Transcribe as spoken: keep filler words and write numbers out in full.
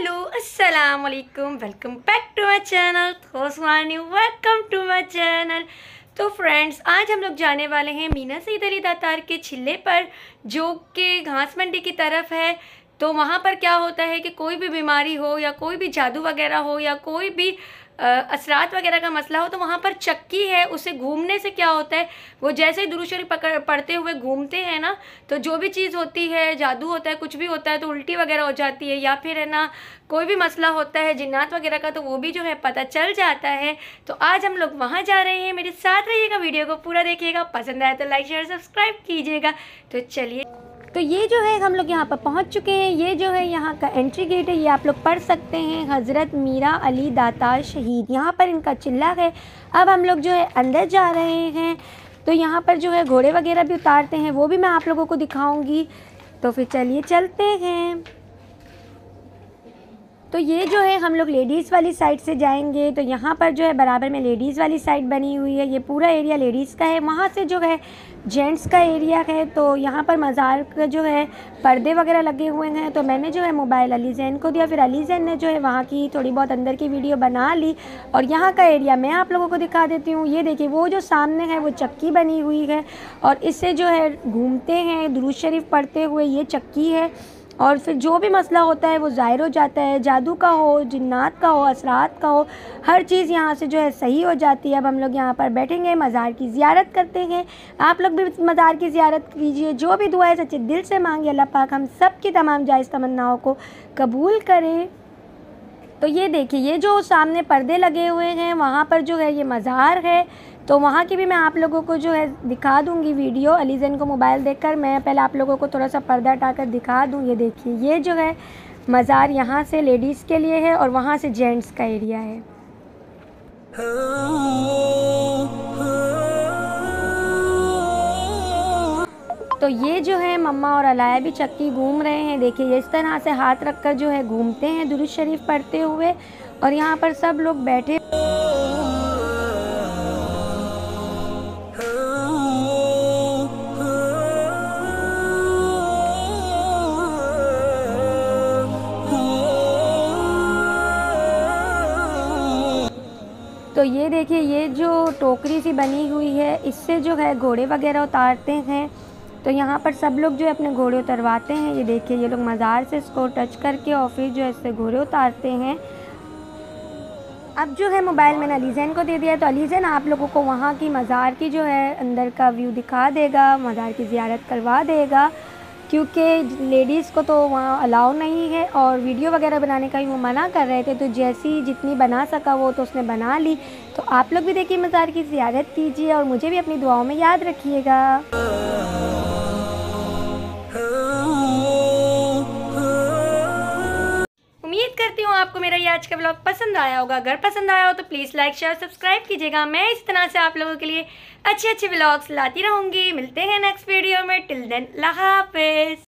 Hello अस्सलाम वालेकुम, welcome back to my channel खोसवानी, welcome to my channel. तो friends, आज हम लोग जाने वाले हैं मीरा सईद अली दातार के छिल्ले पर, जो कि घास मंडी की तरफ है। तो वहाँ पर क्या होता है कि कोई भी बीमारी हो या कोई भी जादू वगैरह हो या कोई भी असरात वगैरह का मसला हो, तो वहाँ पर चक्की है, उसे घूमने से क्या होता है, वो जैसे ही दुरूद शरीफ पकड़ पढ़ते हुए घूमते हैं ना, तो जो भी चीज़ होती है, जादू होता है, कुछ भी होता है, तो उल्टी वगैरह हो जाती है, या फिर है ना कोई भी मसला होता है जिन्नात वगैरह का, तो वो भी जो है पता चल जाता है। तो आज हम लोग वहाँ जा रहे हैं, मेरे साथ रहिएगा, वीडियो को पूरा देखिएगा, पसंद आया तो लाइक शेयर सब्सक्राइब कीजिएगा। तो चलिए, तो ये जो है हम लोग यहाँ पर पहुँच चुके हैं। ये जो है यहाँ का एंट्री गेट है, ये आप लोग पढ़ सकते हैं, हज़रत मीरा अली दातार शहीद, यहाँ पर इनका चिल्ला है। अब हम लोग जो है अंदर जा रहे हैं, तो यहाँ पर जो है घोड़े वगैरह भी उतारते हैं, वो भी मैं आप लोगों को दिखाऊंगी। तो फिर चलिए चलते हैं। तो ये जो है हम लोग लेडीज़ वाली साइड से जाएंगे, तो यहाँ पर जो है बराबर में लेडीज़ वाली साइड बनी हुई है, ये पूरा एरिया लेडीज़ का है, वहाँ से जो है जेंट्स का एरिया है। तो यहाँ पर मज़ार का जो है पर्दे वगैरह लगे हुए हैं, तो मैंने जो है मोबाइल अली जैन को दिया, फिर अली जैन ने जो है वहाँ की थोड़ी बहुत अंदर की वीडियो बना ली। और यहाँ का एरिया मैं आप लोगों को दिखा देती हूँ। ये देखिए, वो जो सामने है वो चक्की बनी हुई है, और इससे जो है घूमते हैं दुरूद शरीफ पढ़ते हुए, ये चक्की है। और फिर जो भी मसला होता है वो ज़ाहिर हो जाता है, जादू का हो, जिन्नात का हो, असरात का हो, हर चीज़ यहाँ से जो है सही हो जाती है। अब हम लोग यहाँ पर बैठेंगे, मज़ार की ज़ियारत करते हैं। आप लोग भी मज़ार की ज़ियारत कीजिए, जो भी दुआएं सच्चे दिल से मांगे, अल्लाह पाक हम सब की तमाम जायज़ तमन्नाओं को कबूल करें। तो ये देखिए, ये जो सामने पर्दे लगे हुए हैं वहाँ पर जो है ये मज़ार है, तो वहाँ की भी मैं आप लोगों को जो है दिखा दूँगी वीडियो। अली जैन को मोबाइल देकर मैं पहले आप लोगों को थोड़ा सा पर्दा हटाकर दिखा दूँ। ये देखिए, ये जो है मज़ार यहाँ से लेडीज़ के लिए है, और वहाँ से जेंट्स का एरिया है। तो ये जो है मम्मा और अलाया भी चक्की घूम रहे हैं। देखिए, ये इस तरह से हाथ रखकर जो है घूमते हैं दुरूद शरीफ पढ़ते हुए, और यहाँ पर सब लोग बैठे। तो ये देखिए, ये जो टोकरी सी बनी हुई है, इससे जो है घोड़े वगैरह उतारते हैं, तो यहाँ पर सब लोग जो है अपने घोड़े उतरवाते हैं। ये देखिए, ये लोग मज़ार से इसको टच करके और फिर जो है इससे घोड़े उतारते हैं। अब जो है मोबाइल मैंने अली जैन को दे दिया, तो अली जैन आप लोगों को वहाँ की मज़ार की जो है अंदर का व्यू दिखा देगा, मज़ार की ज़ियारत करवा देगा, क्योंकि लेडीज़ को तो वहाँ अलाउ नहीं है, और वीडियो वगैरह बनाने का भी वो मना कर रहे थे। तो जैसी जितनी बना सका वो तो उसने बना ली। तो आप लोग भी देखिए, मज़ार की ज़ियारत कीजिए, और मुझे भी अपनी दुआओं में याद रखिएगा। उम्मीद करती हूँ आपको मेरा ये आज का व्लॉग पसंद आया होगा। अगर पसंद आया हो तो प्लीज़ लाइक शेयर सब्सक्राइब कीजिएगा। मैं इस तरह से आप लोगों के लिए अच्छे अच्छे व्लॉग्स लाती रहूँगी। मिलते हैं नेक्स्ट वीडियो में, टिल देन अल्लाह हाफ़िज़।